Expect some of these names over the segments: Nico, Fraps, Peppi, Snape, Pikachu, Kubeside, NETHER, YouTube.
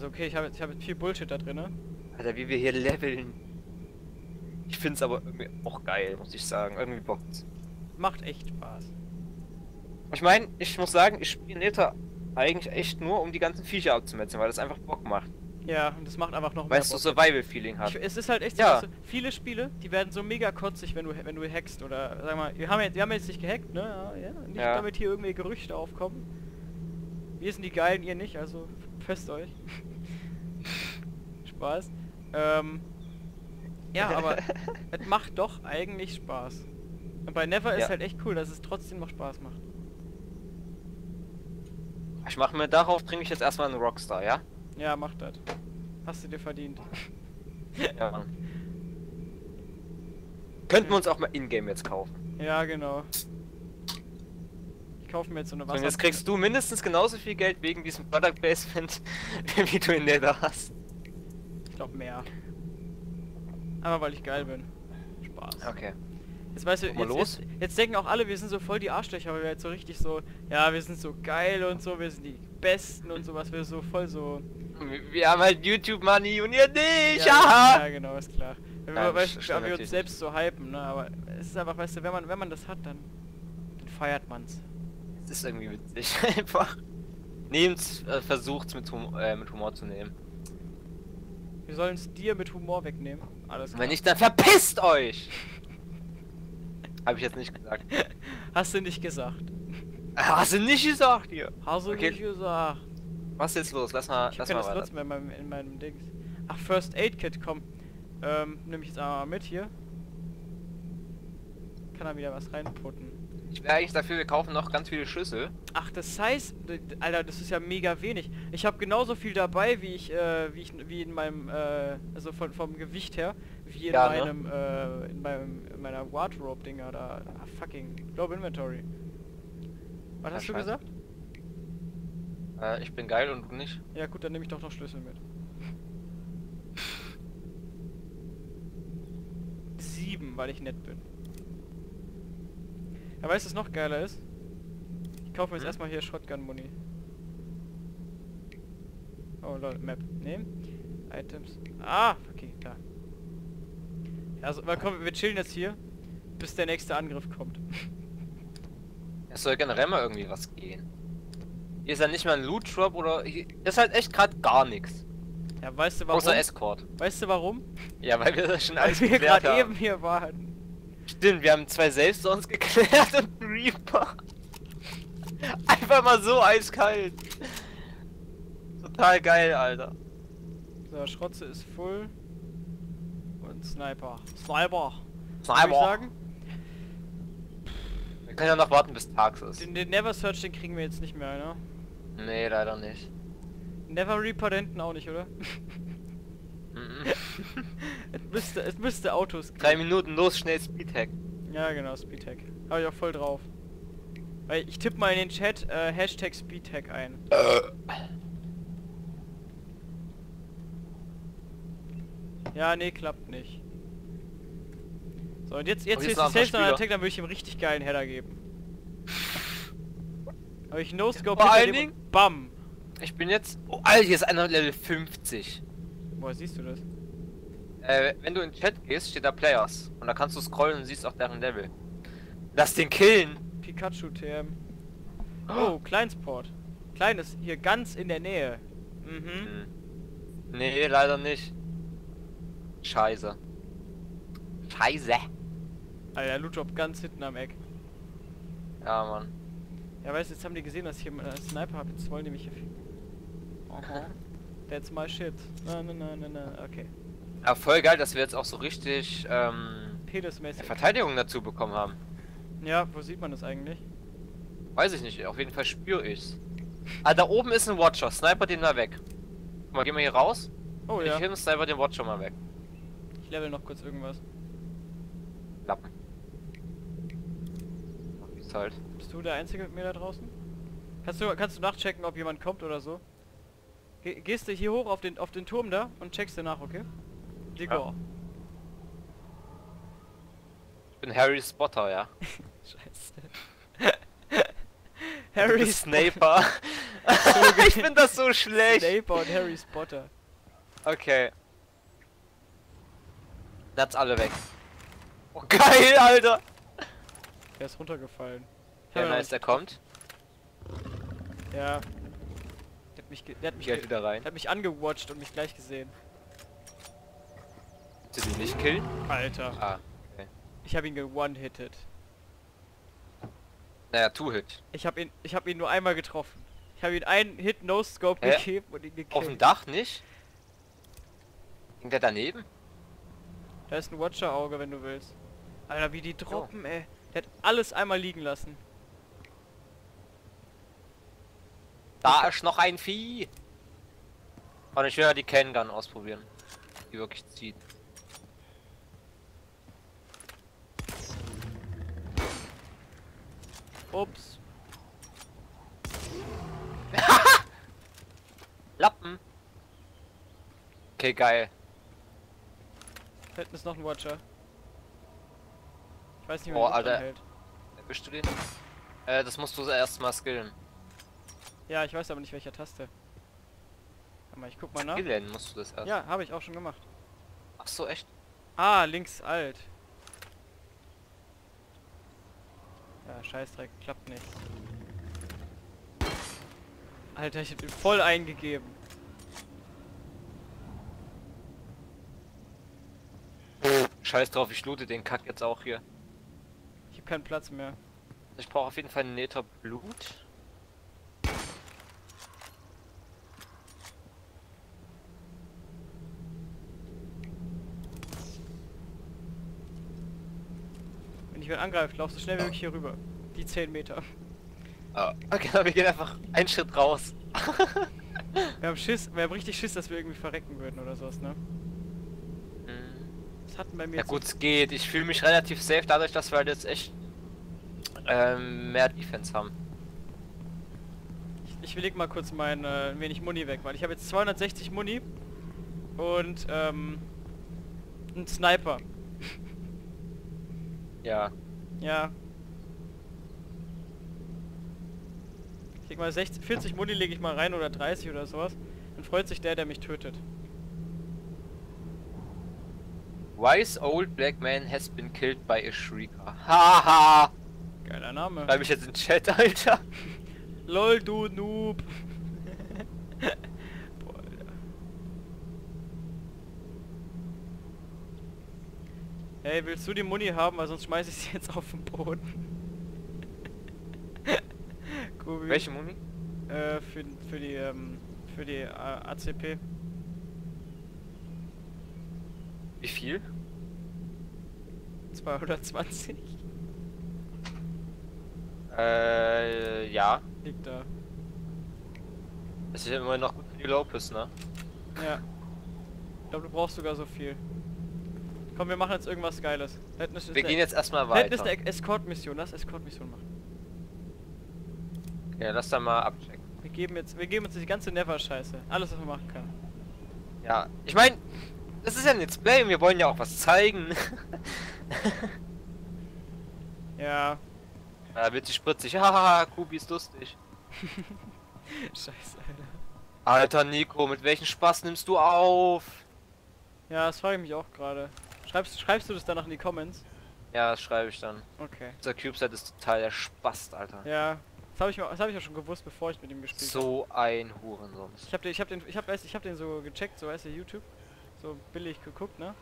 Also okay, ich hab jetzt viel Bullshit da drin, ne? Alter, wie wir hier leveln. Ich find's aber irgendwie auch geil, muss ich sagen. Irgendwie bockt's. Macht echt Spaß. Ich meine, ich muss sagen, ich spiele NETHER eigentlich echt nur, um die ganzen Viecher abzumetzeln, weil das einfach Bock macht. Ja, und das macht einfach noch mehr. Weißt du, Survival-Feeling hat. Es ist halt echt so, ja. Viele Spiele, die werden so mega kotzig, wenn du hackst oder, sag mal, wir haben jetzt nicht gehackt, ne? Ja, nicht damit hier irgendwie Gerüchte aufkommen. Wir sind die Geilen, ihr nicht, also fest euch. Spaß. Ja, aber es macht doch eigentlich Spaß. Und bei Nether ist halt echt cool, dass es trotzdem noch Spaß macht. Ich mache mir darauf, bringe ich jetzt erstmal einen Rockstar, ja? Ja, mach das. Hast du dir verdient. Ja, Mann. Könnten wir uns auch mal in-game jetzt kaufen. Ja, genau. Ich kaufe mir jetzt so eine Wasser. Und jetzt kriegst du mindestens genauso viel Geld wegen diesem Product Placement, wie du in Nether hast. Ich glaube mehr. Aber weil ich geil bin. Spaß. Okay. Jetzt weißt du, jetzt denken auch alle, wir sind so voll die Arschlöcher, weil wir jetzt so richtig so, ja, wir sind so geil und so, wir sind die Besten und sowas, wir so voll so... Wir haben halt YouTube-Money und ihr nicht, ja, genau, ist klar. Wenn wir, weißt, wir uns selbst so hypen, ne, aber es ist einfach, weißt du, wenn man das hat, dann feiert man's. Es ist irgendwie witzig, einfach. Nehmt's, versucht's mit Humor zu nehmen. Wir sollen's dir mit Humor wegnehmen, alles klar. Wenn nicht, dann verpisst euch! Hab ich jetzt nicht gesagt. Hast du nicht gesagt. Hast du nicht gesagt hier? Hast du nicht gesagt. Was ist jetzt los? Lass mal weiter. Ich kann das nutzen in meinem Dings. Ach, First Aid Kit, komm. Nimm ich jetzt einmal mit hier. Kann da wieder was reinputten. Ich wäre eigentlich dafür, wir kaufen noch ganz viele Schüssel. Ach, das heißt... Alter, das ist ja mega wenig. Ich habe genauso viel dabei, wie in meinem... also vom Gewicht her. Wie in meinem... Ne? In meiner Wardrobe-Dinger da. Ah, fucking... Low Inventory. Was hast du gesagt? Ich bin geil und du nicht. Ja gut, dann nehme ich doch noch Schlüssel mit. 7, weil ich nett bin. Ja, weißt du, was noch geiler ist? Ich kaufe mir jetzt erstmal hier Shotgun-Muni. Oh lol, Map. Nehmen. Items. Ah, okay, klar. Ja, also, komm, wir chillen jetzt hier, bis der nächste Angriff kommt. Es soll generell mal irgendwie was gehen. Hier ist ja nicht mal ein Loot-Drop oder... Hier ist halt echt gerade gar nichts. Ja, weißt du warum? Außer Escort. Weißt du warum? Ja, weil wir das schon alles geklärt haben. Weil wir gerade eben hier waren. Stimmt, wir haben 2 selbst sonst geklärt und einen Reaper. Einfach mal so eiskalt. Total geil, Alter. So, Schrotze ist full. Und Sniper. Sniper! Würde ich sagen. Wir können ja noch warten, bis tags ist. Den Never Search, den kriegen wir jetzt nicht mehr, ne? Nee, leider nicht. Never Reaper hinten auch nicht, oder? Es müsste Autos kriegen. 3 Minuten los, schnell Speedhack. Ja, genau, Speedhack. Habe ich auch voll drauf. Weil ich tippe mal in den Chat Hashtag Speedhack ein. Ja, nee, klappt nicht. So, und jetzt ist die Safe Attack, dann würde ich ihm richtig geilen Header geben. Aber ich No-Scope hinter dem und BAM! Ich bin jetzt... Oh, Alter, hier ist einer Level 50. Woher siehst du das? Wenn du in den Chat gehst, steht da Players. Und da kannst du scrollen und siehst auch deren Level. Lass den killen! Pikachu-TM. Oh, Kleinsport. Kleines, hier ganz in der Nähe. Mhm. Nee, leider nicht. Scheiße. Scheiße. Alter, Loot-Drop ganz hinten am Eck. Ja, Mann. Ja, weißt du, jetzt haben die gesehen, dass ich hier einen Sniper habe. Jetzt wollen die mich hier... Okay. That's my shit. Nein. Okay. Ja, voll geil, dass wir jetzt auch so richtig, Pedesmäßig. Verteidigung dazu bekommen haben. Ja, wo sieht man das eigentlich? Weiß ich nicht. Auf jeden Fall spüre ich's. Ah, da oben ist ein Watcher. Sniper den mal weg. Guck mal, gehen wir hier raus. Oh, ja. Ich nehme Sniper den Watcher mal weg. Ich level noch kurz irgendwas. Lappen. Ist halt. Bist du der Einzige mit mir da draußen? Kannst du nachchecken, ob jemand kommt oder so? Gehst du hier hoch auf den Turm da und checkst dir nach, okay? Ja. Ich bin Harry Spotter, ja. Scheiße. Harry Sniper. Ich finde das so schlecht. Snape und Harry Potter. Okay. Bleibt's alle weg. Oh, geil, Alter! Der ist runtergefallen. Ja, nice, der kommt. Ja. Der hat mich angewatcht und mich gleich gesehen. Willst du ihn nicht killen? Alter. Ah, okay. Ich hab ihn ge-one-hitted. Naja, two-hit. Ich hab ihn nur einmal getroffen. Ich hab ihn einen Hit No-Scope gegeben und ihn gekillt. Auf dem Dach nicht? Ging der daneben? Da ist ein Watcher-Auge, wenn du willst. Alter, wie die droppen, ey. Der hat alles einmal liegen lassen. Da ist noch ein Vieh. Und ich will ja die Cannon ausprobieren. Die wirklich zieht. Ups. Lappen. Okay, geil. Da hinten ist noch ein Watcher. Ich weiß nicht, wo der hält. Erwischst du den? Das musst du erstmal skillen. Ja, ich weiß aber nicht, welcher Taste. Aber ich guck mal nach. Skillen musst du das erst. Ja, habe ich auch schon gemacht. Ach so, echt? Ah, links alt. Ja, Scheißdreck, klappt nicht. Alter, ich hab ihn voll eingegeben. Scheiß drauf, ich loote den Kack jetzt auch hier. Ich hab keinen Platz mehr. Ich brauche auf jeden Fall einen Nether Blut. Wenn ich wen angreife, lauf so schnell wie möglich hier rüber. Die 10 Meter. Oh. Okay, wir gehen einfach einen Schritt raus. Wir haben richtig Schiss, dass wir irgendwie verrecken würden oder sowas, ne? Bei mir ja gut, es geht. Ich fühle mich relativ safe dadurch, dass wir halt jetzt echt mehr Defense haben. Ich leg mal kurz mein wenig Muni weg, weil ich habe jetzt 260 Muni und einen Sniper. Ja. Ja. Ich leg mal 40 Muni lege ich mal rein oder 30 oder sowas. Dann freut sich der, der mich tötet. Wise old black man has been killed by a shrieker. Haha! Geiler Name. Schreib ich jetzt in Chat, Alter. Lol, du Noob. Boah, Alter. Hey, willst du die Muni haben? Weil sonst schmeiß ich sie jetzt auf den Boden. Kubi. Welche Muni? Für die ACP. Wie viel? 220. Ja. Liegt da. Das ist ja immer noch gut für die Lopez, ne? Ja. Ich glaube, du brauchst sogar so viel. Komm, wir machen jetzt irgendwas Geiles. Wir gehen jetzt erstmal weiter. Das ist eine Escort-Mission. Lass Escort-Mission machen. Ja, lass da mal abchecken. Wir geben uns die ganze Never-Scheiße. Alles, was man machen kann. Ja. Ich meine... Das ist ja ein Let's Play, wir wollen ja auch was zeigen. Ja. Da wird sie spritzig. Hahaha, Kubi ist lustig. Scheiße, Alter. Alter Nico, mit welchen Spaß nimmst du auf? Ja, das frage ich mich auch gerade. Schreibst du das danach in die Comments? Ja, das schreibe ich dann. Okay. Dieser Kubeside ist total der Spaß, Alter. Ja. Das hab ich ja schon gewusst, bevor ich mit ihm gespielt habe. So ein Hurensohn. Ich hab den so gecheckt, so heißt der YouTube. So billig geguckt, ne?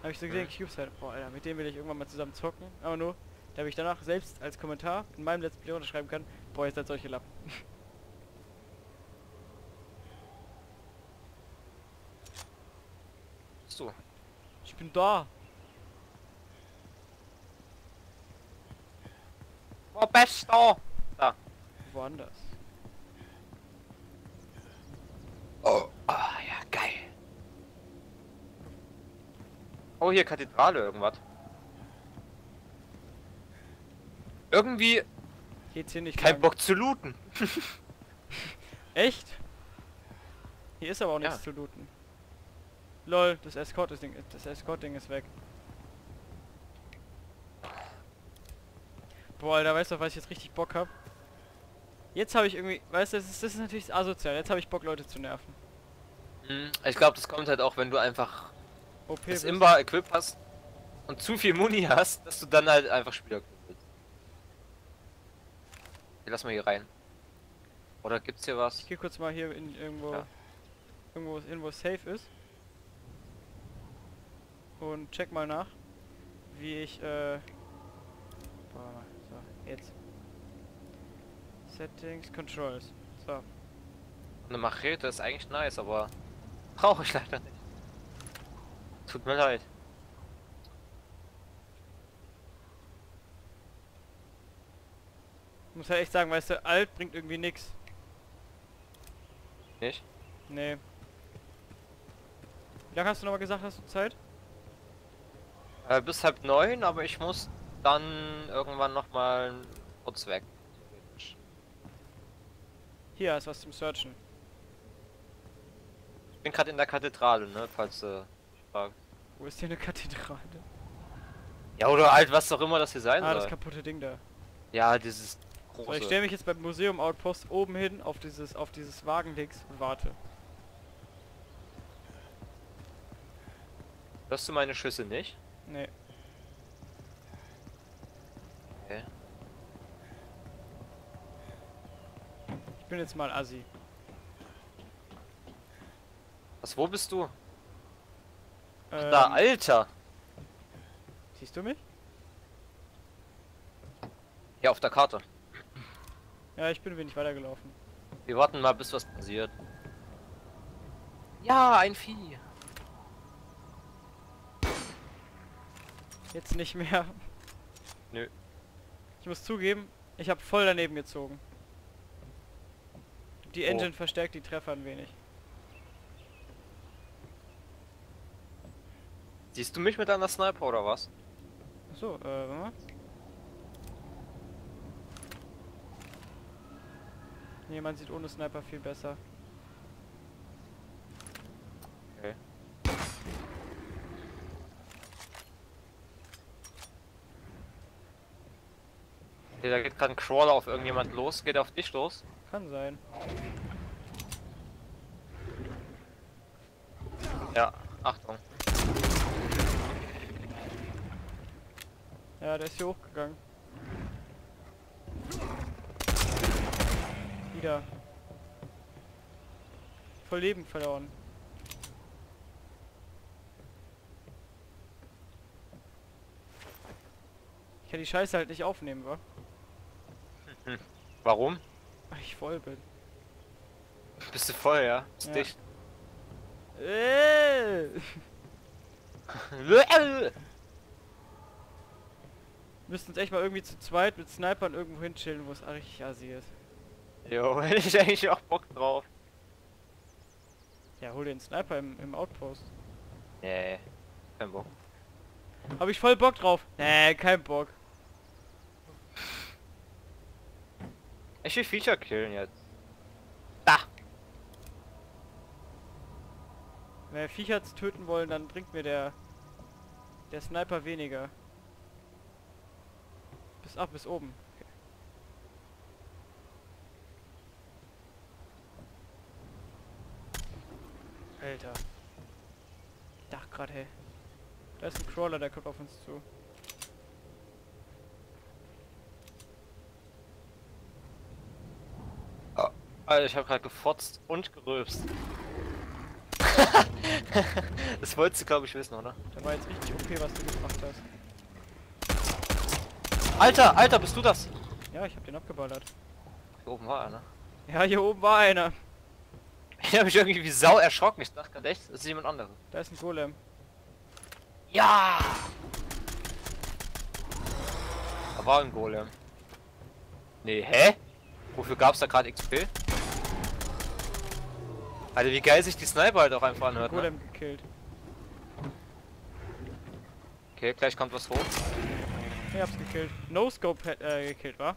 Habe ich so gesehen, Kubeside, boah, Alter, mit dem will ich irgendwann mal zusammen zocken. Aber nur, damit ich danach selbst als Kommentar in meinem Let's Play unterschreiben kann, boah, jetzt halt solche Lappen. So. Ich bin da. Wo bist du? Da. Woanders. Oh. Oh, hier Kathedrale, irgendwas. Irgendwie... Geht's hier nicht lang. Kein Bock zu looten. Echt? Hier ist aber auch nichts zu looten. Lol, das Escort-Ding ist weg. Boah, Alter, weißt du, was ich jetzt richtig Bock hab? Jetzt habe ich irgendwie, weißt du, das ist natürlich asozial. Jetzt habe ich Bock, Leute zu nerven. Ich glaube, das kommt halt auch, wenn du einfach OP das Imba-Equip hast und zu viel Muni hast, dass du dann halt einfach Spieler kriegst. Okay, lass mal hier rein. Oder gibt's hier was? Ich geh kurz mal hier in irgendwo, ja. irgendwo safe ist. Und check mal nach, wie ich, so, jetzt. Settings, Controls. So. Eine Machete ist eigentlich nice, aber brauche ich leider nicht. Tut mir leid. Ich muss halt echt sagen, weißt du, alt bringt irgendwie nix. Nicht? Nee. Wie lange hast du nochmal gesagt, hast du Zeit? Bis 9:30, aber ich muss dann irgendwann nochmal kurz weg. Hier ist was zum Searchen. Ich bin gerade in der Kathedrale, ne? Falls du fragst. Wo ist hier eine Kathedrale? Ja, oder halt was auch immer das hier sein soll. Das kaputte Ding da. Ja, dieses große. So, ich stelle mich jetzt beim Museum Outpost oben hin auf dieses Wagendings und warte. Hörst du meine Schüsse nicht? Nee. Okay. Ich bin jetzt mal assi. Was, wo bist du? Ach, da, Alter! Siehst du mich? Ja, auf der Karte. Ja, ich bin wenig weitergelaufen. Wir warten mal, bis was passiert. Ja, ein Vieh! Jetzt nicht mehr. Nö. Ich muss zugeben, ich habe voll daneben gezogen. Die Engine verstärkt die Treffer ein wenig. Siehst du mich mit einer Sniper oder was? Achso, warte mal. Nee, man sieht ohne Sniper viel besser. Okay. Okay, da geht gerade ein Crawler auf irgendjemand los. Geht auf dich los? Kann sein. Ja, Achtung. Ja, der ist hier hochgegangen. Wieder. Voll Leben verloren. Ich kann die Scheiße halt nicht aufnehmen, wa? Warum? Weil ich voll bin. Bist du voll, ja? Ist ja. Dicht. Müssten uns echt mal irgendwie zu zweit mit Snipern irgendwo hin chillen, wo es richtig assi ist. Jo, hätte ich eigentlich auch Bock drauf. Ja, hol den Sniper im Outpost. Nee, kein Bock. Hab ich voll Bock drauf? Nee, kein Bock. Ich will Feature killen jetzt. Da! Wenn wir Viecher töten wollen, dann bringt mir der Sniper weniger. Bis oben. Okay. Alter. Ich dachte gerade, hey. Da ist ein Crawler, der kommt auf uns zu. Alter, ich habe gerade gefotzt und gerülpst. Das wolltest du, glaube ich, wissen, oder? Da war jetzt richtig okay, was du gemacht hast. Alter, bist du das? Ja, ich habe den abgeballert. Hier oben war einer. Ja, hier oben war einer. Ich habe mich irgendwie wie Sau erschrocken. Ich dachte gerade echt, das ist jemand anderes. Da ist ein Golem. Ja! Da war ein Golem. Nee, hä? Wofür gab's da gerade XP? Alter, wie geil sich die Sniper halt auch einfach anhört, ne? Golem gekillt. Okay, gleich kommt was hoch. Ich hab's gekillt. No-Scope gekillt, wa?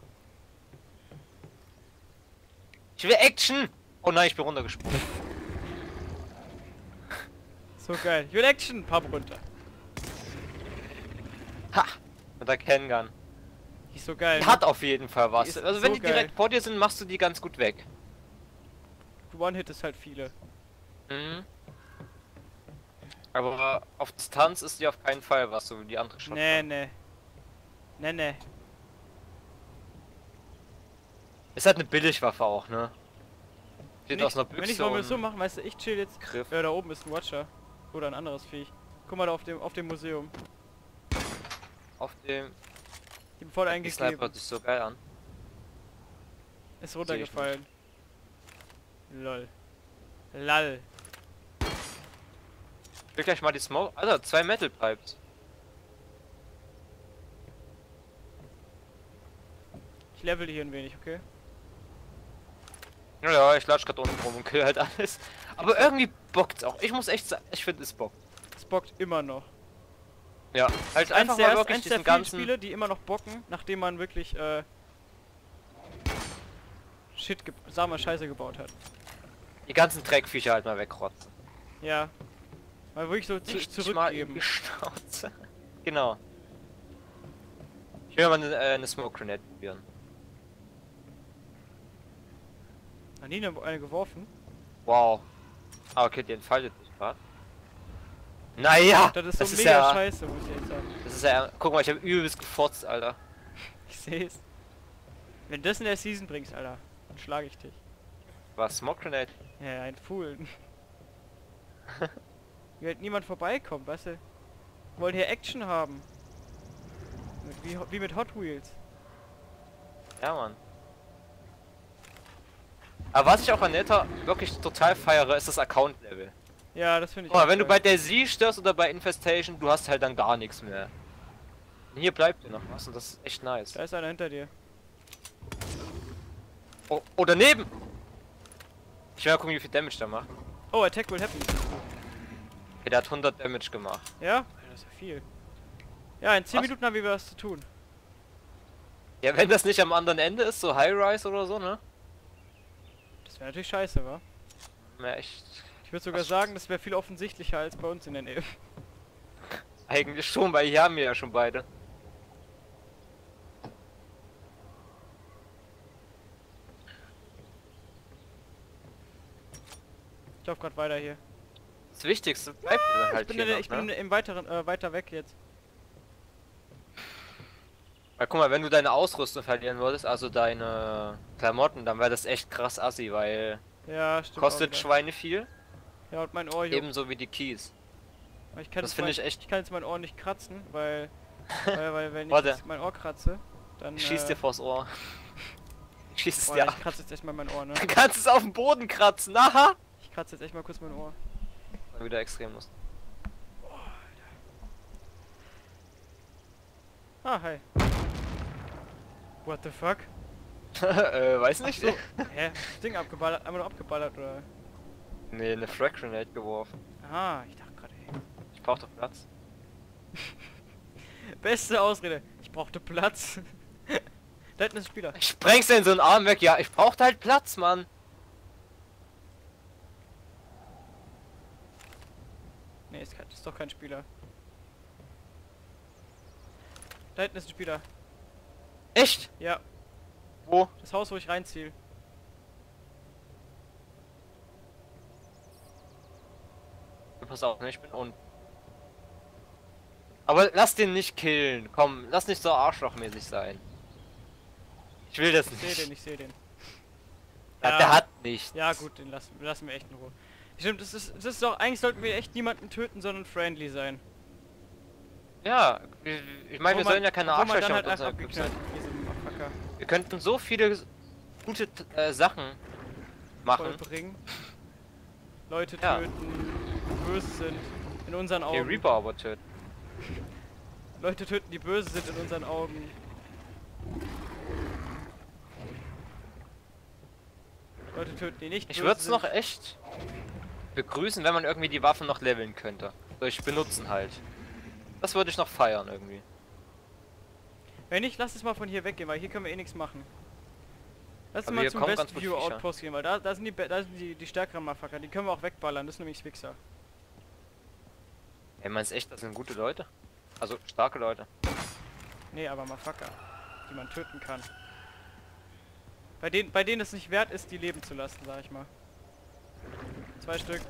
Ich will Action! Oh nein, ich bin runtergesprungen. So geil. Ich will Action! Papp runter. Ha! Mit der Kengun. Die ist so geil. Die hat auf jeden Fall was. Also wenn die direkt vor dir sind, machst du die ganz gut weg. One-Hit ist halt viele. Mhm. Aber auf Distanz ist die auf keinen Fall was, so wie die andere Shotgun. Nee, nee. Nee, nee. Ist halt eine Billigwaffe auch, ne? Steht aus einer Büchse. Wenn ich mal so machen, weißt du, ich chill jetzt. Griff. Ja, da oben ist ein Watcher. Oder ein anderes Viech. Guck mal da auf dem Museum. Auf dem... Ich bin voll eingeklebt. Die Sniper hört sich so geil an. Ist runtergefallen. Lol. Lall. Ich will gleich mal die Smoke. Alter, 2 Metal Pipes. Ich level hier ein wenig, okay? Ja, ich latsch gerade unten rum und kill halt alles. Aber irgendwie bockt's auch. Ich muss echt sagen, ich finde es bockt. Es bockt immer noch. Ja, halt einfach mal wirklich diesen ganzen Spiele, die immer noch bocken, nachdem man wirklich Shit, sag mal, Scheiße gebaut hat. Die ganzen Dreckviecher halt mal wegrotzen. Ja. Mal wirklich so zurückgeben. Genau. Ich will mal eine Smoke Grenade probieren. Hat niemand eine geworfen? Wow. Ah, okay, die entfaltet sich gerade. Naja! Das ist so mega scheiße, muss ich jetzt sagen. Das ist ja... Guck mal, ich habe übelst gefotzt, Alter. Ich seh's. Wenn du das in der Season bringst, Alter, dann schlage ich dich. Was? Smoke Grenade? Ja, ein Fool. Wie halt niemand vorbeikommt, weißt du? Wir wollen hier Action haben. Wie mit Hot Wheels. Ja, Mann. Aber was ich auch an NETHER wirklich total feiere, ist das Account-Level. Ja, das finde ich. Aber wenn du bei der Daisy störst oder bei Infestation, du hast halt dann gar nichts mehr. Und hier bleibt dir noch was und das ist echt nice. Da ist einer hinter dir. Oh, oh, daneben! Ich will mal gucken, wie viel Damage der macht. Oh, Attack will happen. Okay, der hat 100 Damage gemacht. Ja? Das ist ja viel. Ja, in 10 Minuten haben wir was zu tun. Ja, wenn das nicht am anderen Ende ist, so High-Rise oder so, ne? Das wäre natürlich scheiße, wa? Ja, echt. Ich würde sogar sagen, das wäre viel offensichtlicher als bei uns in der Nähe. Eigentlich schon, weil hier haben wir ja schon beide. Ich laufe gerade weiter hier. Das Wichtigste bleibt halt hier noch, ne? Im weiteren, weiter weg jetzt. Weil guck mal, wenn du deine Ausrüstung verlieren würdest, also deine Klamotten, dann wäre das echt krass assi, weil... Ja, stimmt. Kostet Schweine viel. Ja, und mein Ohr hier. Ebenso wie die Keys. Aber ich kann das finde ich echt... Ich kann jetzt mein Ohr nicht kratzen, weil... weil wenn ich jetzt mein Ohr kratze, dann... Ich schieß dir vors Ohr. Ich schieß es dir ab. Ich kratze jetzt echt mal mein Ohr, ne? Du kannst es auf den Boden kratzen, aha! Ich kratze jetzt echt mal kurz mein Ohr. Weil wieder extrem muss. Oh, Alter. Ah, hi. What the fuck? Weiß nicht. So. Hä? Das Ding abgeballert, einmal nur abgeballert oder? Nee, eine Frag Grenade geworfen. Ah, ich dachte gerade, ey. Ich brauchte Platz. Beste Ausrede. Ich brauchte Platz. Da hinten ist ein Spieler. Ich spreng's in so einen Arm weg, ja. Ich brauchte halt Platz, Mann. Nee, ist doch kein Spieler. Da hinten ist ein Spieler. Echt? Ja. Wo? Das Haus, wo ich reinziehe. Pass auf, ne? Ich bin unten. Aber lass den nicht killen. Komm, lass nicht so arschlochmäßig sein. Ich will das nicht. Ich seh den, ich seh den. Ja, der hat nichts. Ja gut, den lassen wir echt in Ruhe. Stimmt, das ist doch... Eigentlich sollten wir echt niemanden töten, sondern friendly sein. Ja, ich meine, wir sollen ja keine Arschlöcher mit unserem Club sein. Wir könnten so viele gute Sachen machen. Vollbringen. Leute töten, die böse sind, in unseren Augen. Die Reaper aber töten. Leute töten, die böse sind, in unseren Augen. Leute töten, die nicht böse sind. Ich würde es noch echt begrüßen, wenn man irgendwie die Waffen noch leveln könnte. Durch Benutzen halt. Das würde ich noch feiern irgendwie. Wenn nicht, lass es mal von hier weggehen, weil hier können wir eh nichts machen. Lass es mal zum West View Outpost gehen, weil da sind die stärkeren Motherfucker, die können wir auch wegballern, das sind nämlich Wichser. Ey, meinst echt, das sind gute Leute? Also, starke Leute. Nee, aber Motherfucker. die man töten kann. Bei denen es nicht wert ist, die leben zu lassen, sag ich mal. 2 Stück.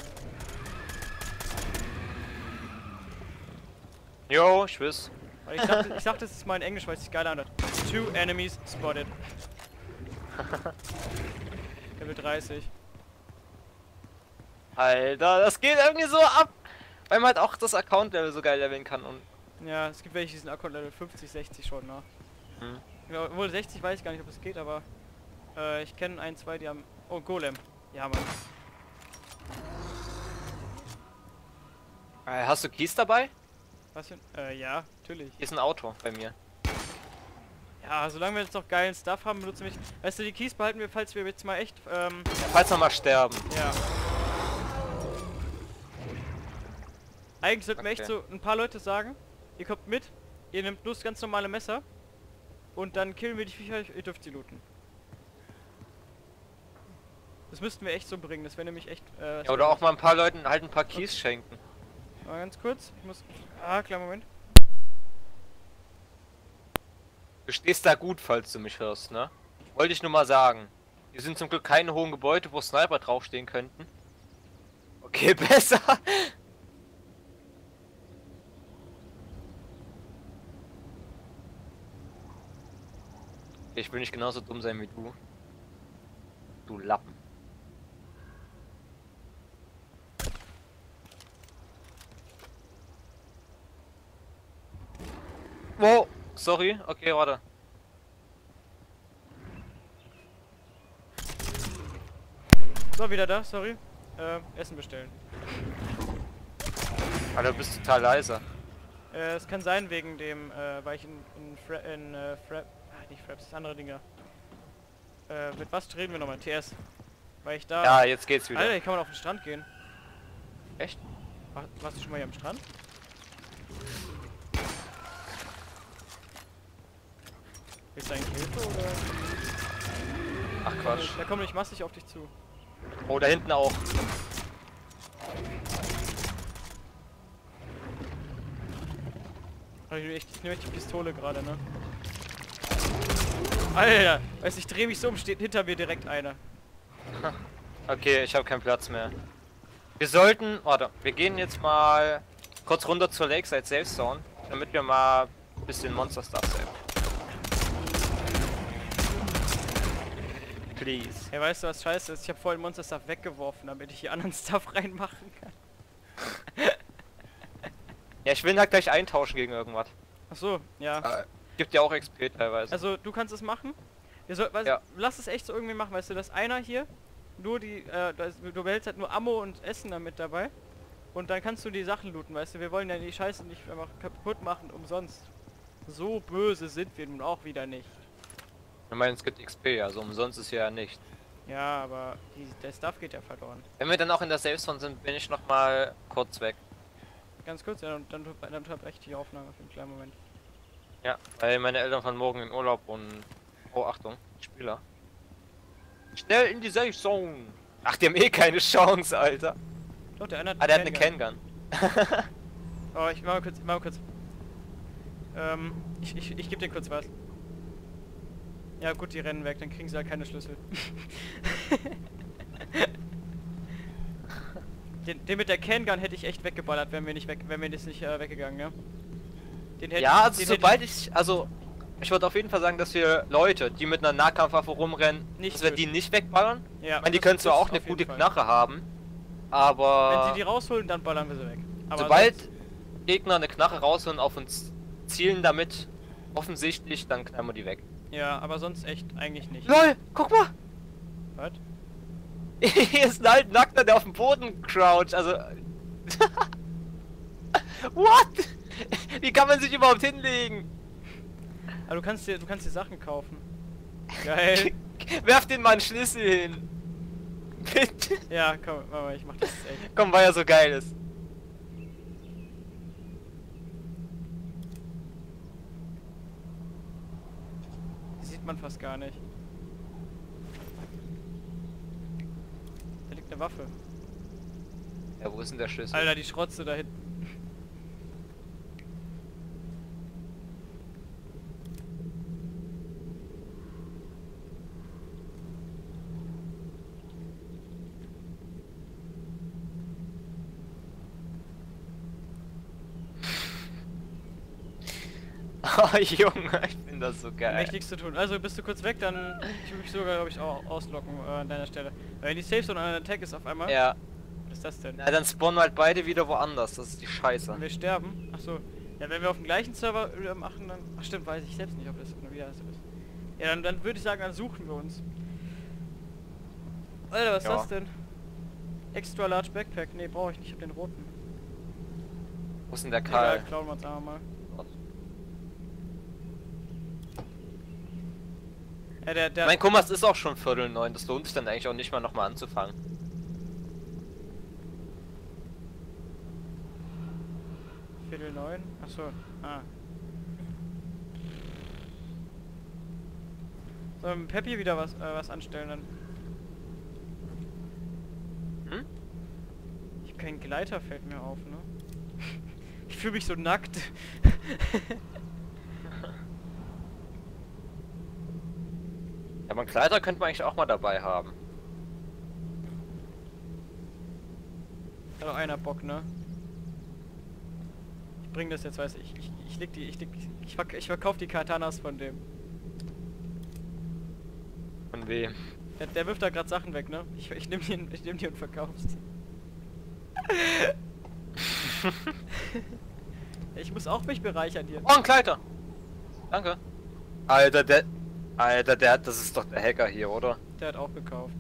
Yo, tschüss. Ich dachte, das ist mal in Englisch, weil es sich geil anhört. 2 enemies spotted. Level 30. Alter, das geht irgendwie so ab! Weil man halt auch das Account-Level so geil leveln kann und... Ja, es gibt welche, die sind Account-Level 50, 60 schon, ne? Hm. Ja, obwohl 60 weiß ich gar nicht, ob es geht, aber... ich kenne 1, 2, die haben... Oh, Golem. Ja, Mann. Hast du Kies dabei? Was denn? Ja, natürlich. Hier ist ein Auto bei mir. Ja, solange wir jetzt noch geilen Stuff haben, benutzen wir nicht... Weißt du, die Keys behalten wir, falls wir jetzt mal echt, ja, falls wir mal sterben. Ja. Eigentlich sollten wir echt so ein paar Leute sagen, ihr kommt mit, ihr nehmt bloß ganz normale Messer und dann killen wir die Viecher, ihr dürft sie looten. Das müssten wir echt so bringen, das wäre nämlich echt... ja, oder auch mal ein paar Leuten halt ein paar Keys schenken. Mal ganz kurz, ich muss... Ah, klar, Moment. Du stehst da gut, falls du mich hörst, ne? Wollte ich nur mal sagen. Hier sind zum Glück keine hohen Gebäude, wo Sniper draufstehen könnten. Okay, besser! Ich will nicht genauso dumm sein wie du. Du Lappen. Wow, sorry. Okay, warte. So, wieder da, sorry. Essen bestellen. Alter, du bist total leiser. Es kann sein wegen dem, weil ich in nicht Fraps, andere Dinger. Mit was reden wir nochmal? TS. Weil ich da... Ja, jetzt geht's wieder. Alter, hier kann man auf den Strand gehen. Echt? Warst du schon mal hier am Strand? Willst du eigentlich Hilfe, oder? Ach Quatsch. Da komme ich massig auf dich zu. Oh, da hinten auch. Ich nehme echt die Pistole gerade, ne? Alter, weiß ich, drehe mich so um, steht hinter mir direkt einer. Okay, ich habe keinen Platz mehr. Wir sollten, warte, wir gehen jetzt mal kurz runter zur Lakeside Safe Zone, damit wir mal ein bisschen Monster Stuff saven. Please. Hey, weißt du was scheiße ist? Ich habe vorhin Monster Stuff weggeworfen, damit ich hier anderen Stuff reinmachen kann. Ja, ich will da gleich eintauschen gegen irgendwas. Ach so, ja. Gibt ja auch XP teilweise. Also du kannst es machen. Ja. Lass es echt so irgendwie machen, weißt du, dass einer hier nur die, du behältst halt nur Ammo und Essen damit dabei und dann kannst du die Sachen looten, weißt du, wir wollen ja die Scheiße nicht einfach kaputt machen umsonst. So böse sind wir nun auch wieder nicht. Ich meine, es gibt XP, also umsonst ist ja nicht. Ja, aber der Stuff geht ja verloren. Wenn wir dann auch in der Safe Zone sind, bin ich nochmal kurz weg. Ganz kurz, ja, und dann unterbreche ich die Aufnahme für einen kleinen Moment. Ja, weil meine Eltern von morgen in Urlaub und... Oh, Achtung, Spieler. Schnell in die Safe Zone! Ach, die haben eh keine Chance, Alter. Doch, der eine hat eine Cangun. Oh, ich mach mal kurz. Ich geb denen kurz was. Ja gut, die rennen weg, dann kriegen sie halt keine Schlüssel. den mit der Cangun hätte ich echt weggeballert, wären wir nicht weggegangen, ja? Ja, also sobald ich... Also, ich würde auf jeden Fall sagen, dass wir Leute, die mit einer Nahkampfwaffe rumrennen, dass wir die nicht wegballern. Ja, ich meine, die können zwar auch eine gute Knarre haben, aber... Wenn sie die rausholen, dann ballern wir sie weg. Aber sobald Gegner eine Knarre rausholen, auf uns zielen damit, offensichtlich, dann knallen wir die weg. Ja, aber sonst echt eigentlich nicht. LOL, guck mal! Was? Hier ist ein alter Nackter, der auf dem Boden croucht, also... What? Wie kann man sich überhaupt hinlegen? Aber du kannst dir Sachen kaufen. Geil. Werf den mal einen Schlüssel hin. Bitte. Ja, komm, warte mal, ich mach das echt. Komm, weil er so geil ist. Das sieht man fast gar nicht. Da liegt eine Waffe. Ja, wo ist denn der Schlüssel? Alter, die Schrotze da hinten. Oh, Junge, ich bin das so geil. Echt nichts zu tun. Also bist du kurz weg, dann ich will mich sogar, glaube ich, auch auslocken an deiner Stelle. Weil wenn die Safe Zone an der Attack ist auf einmal. Ja. Was ist das denn? Ja, dann spawnen halt beide wieder woanders. Das ist die Scheiße. Und wir sterben. Achso. Ja, wenn wir auf dem gleichen Server machen, dann... Ach stimmt, weiß ich selbst nicht, ob das wieder so ist. Ja, dann würde ich sagen, dann suchen wir uns. Alter, was ist das denn? Extra large Backpack. Ne, brauche ich nicht. Ich habe den roten. Wo ist denn der Karl? Ja, klauen wir uns einfach mal. Ja, mein Kummers ist auch schon 8:45. Das lohnt sich dann eigentlich auch nicht mal nochmal anzufangen. Viertel neun? Achso, So, mit Peppy wieder was anstellen dann. Hm? Ich hab keinen Gleiter, fällt mir auf, ne? Ich fühle mich so nackt. Ja, aber einen Gleiter könnte man eigentlich auch mal dabei haben. Hat auch einer Bock, ne? Bring das jetzt, weiß ich. Ich verkaufe die Katanas von dem. Von wem? Der wirft da gerade Sachen weg, ne? Ich nehme die und verkauf's. Ich muss auch mich bereichern hier. Oh, ein Kleider! Danke. Alter, das ist doch der Hacker hier, oder? Der hat auch gekauft.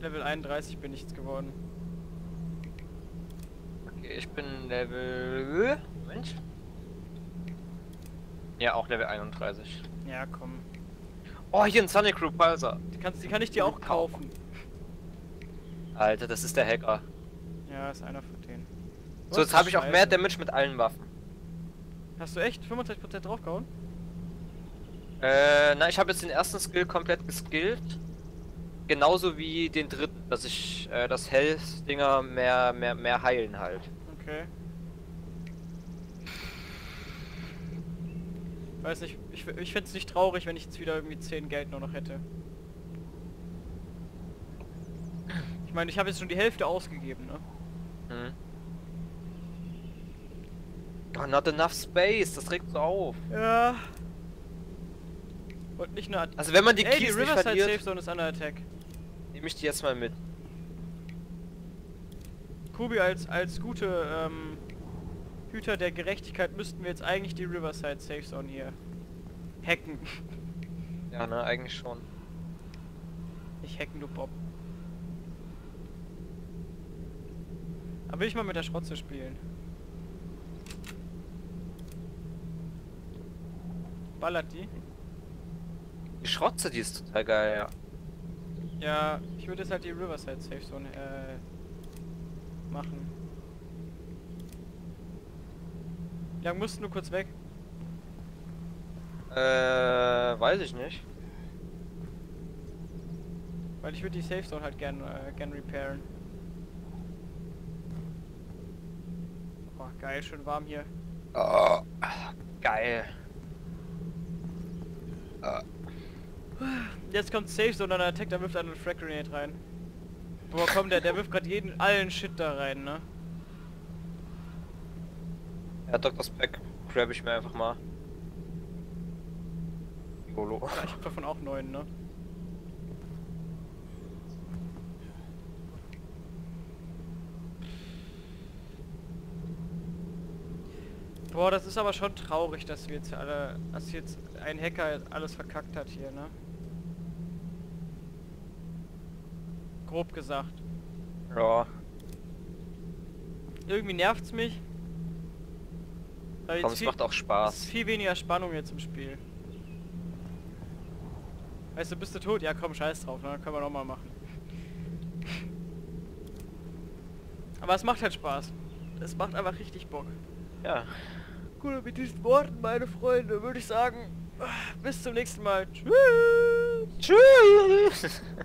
Level 31 bin ich jetzt geworden. Okay, ich bin Level... Mensch. Ja, auch Level 31. Ja, komm. Oh, hier ein Sonic Repulsor. Die kann ich dir auch kaufen. Alter, das ist der Hacker. Ja, ist einer von denen. So, jetzt habe ich auch mehr Damage mit allen Waffen. Hast du echt 25% draufgehauen? Na, ich habe jetzt den ersten Skill komplett geskillt. Genauso wie den dritten, dass ich das Health-Dinger mehr heilen halt. Okay. Weiß nicht, ich find's nicht traurig, wenn ich jetzt wieder irgendwie 10 Geld nur noch hätte. Ich meine, ich habe jetzt schon die Hälfte ausgegeben, ne? Hm. Not enough space, das regt so auf. Ja. Und nicht nur... Also wenn man die Keys nicht verliert... Safe Zone ist under attack. Nehme ich die jetzt mal mit. Kubi, als gute Hüter der Gerechtigkeit müssten wir jetzt eigentlich die Riverside Safe Zone hier hacken. Ja, ne, eigentlich schon. Nicht hacken, du Bob. Aber will ich mal mit der Schrotze spielen. Ballert die? Die Schrotze, die ist total geil, ja. Ja, ich würde jetzt halt die Riverside Safe Zone machen. Wie lange musst du nur kurz weg? Weiß ich nicht. Weil ich würde die Safe Zone halt gern repairen. Boah, geil, schön warm hier. Oh, geil. Jetzt kommt Safe Zone an der Attack, da wirft einer einen Frag Grenade rein. Boah, komm, der wirft gerade allen Shit da rein, ne? Ja, Dr. Speck grab ich mir einfach mal. YOLO. Ja, ich hab davon auch 9, ne? Boah, das ist aber schon traurig, dass wir jetzt alle... dass jetzt ein Hacker alles verkackt hat hier, ne? Grob gesagt. Ja. Irgendwie nervt's mich. Komm, es macht auch Spaß. Es ist viel weniger Spannung jetzt im Spiel. Weißt du, bist du tot? Ja, komm, scheiß drauf, ne? Können wir nochmal machen. Aber es macht halt Spaß. Es macht einfach richtig Bock. Ja. Gut, mit diesen Worten, meine Freunde, würde ich sagen, bis zum nächsten Mal. Tschüss. Tschüss.